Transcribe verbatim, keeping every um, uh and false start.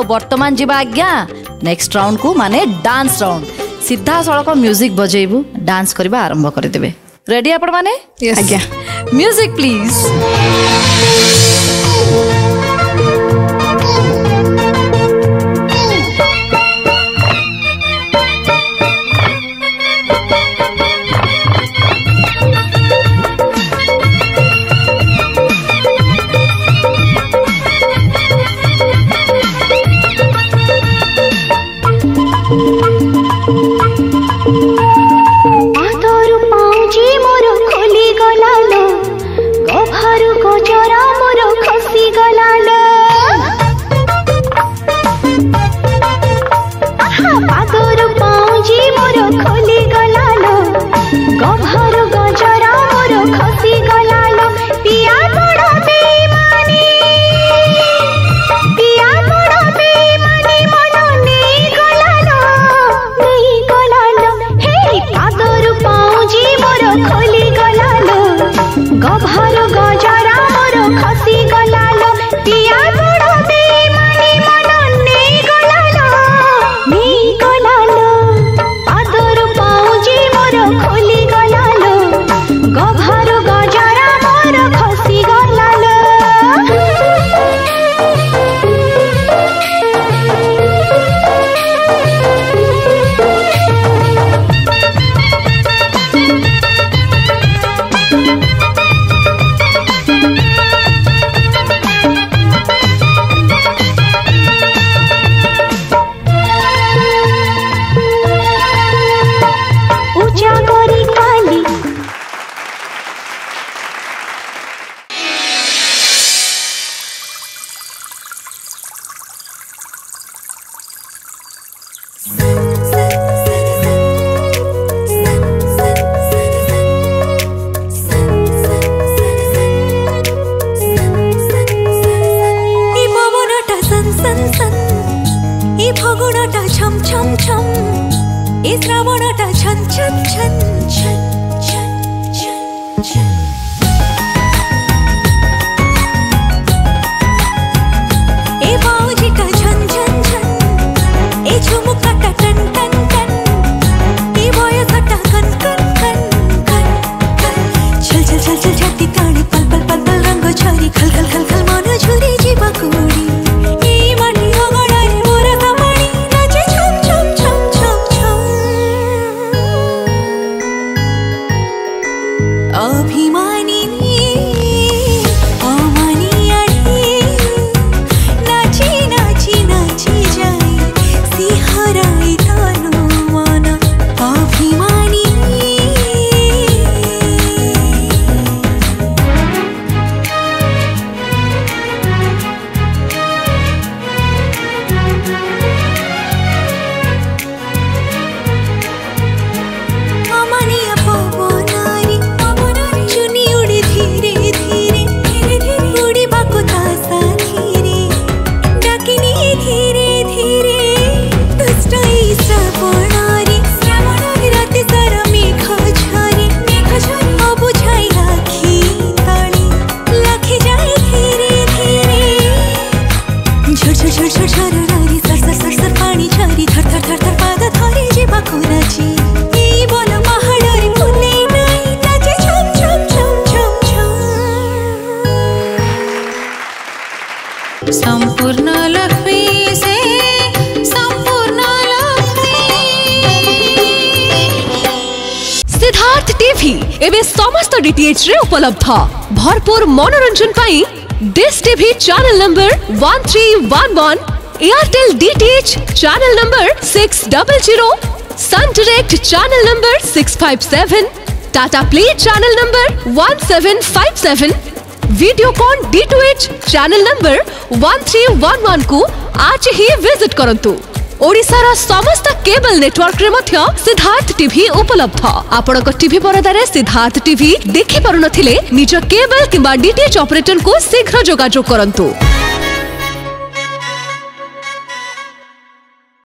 बर्तमान जीवा आज्ञा नेक्स्ट राउंड को माने डांस राउंड सीधा सड़क म्यूजिक बजेबू डांस करबा आरंभ कर देबे रेडी आपण माने yes. आज्ञा म्यूजिक प्लीज सिद्धार्थ टीवी एवं समस्त डीटीएच रे उपलब्ध भरपूर मनोरंजन पाई dish TV channel number one three one one, Airtel DTH channel number six double zero, Sun Direct channel number six five seven, Tata play channel number one seven five seven, Videocon D two H channel number one three one one को आज ही visit करंतु। ओडिशार समस्त cable network रे मध्य Siddharth TV उपलब्ध आपण TV परदारे Siddharth TV देखि पारुनथिले निज केबल किबा डीटीएच ऑपरेटर को शीघ्र जोगाजोग करंतु।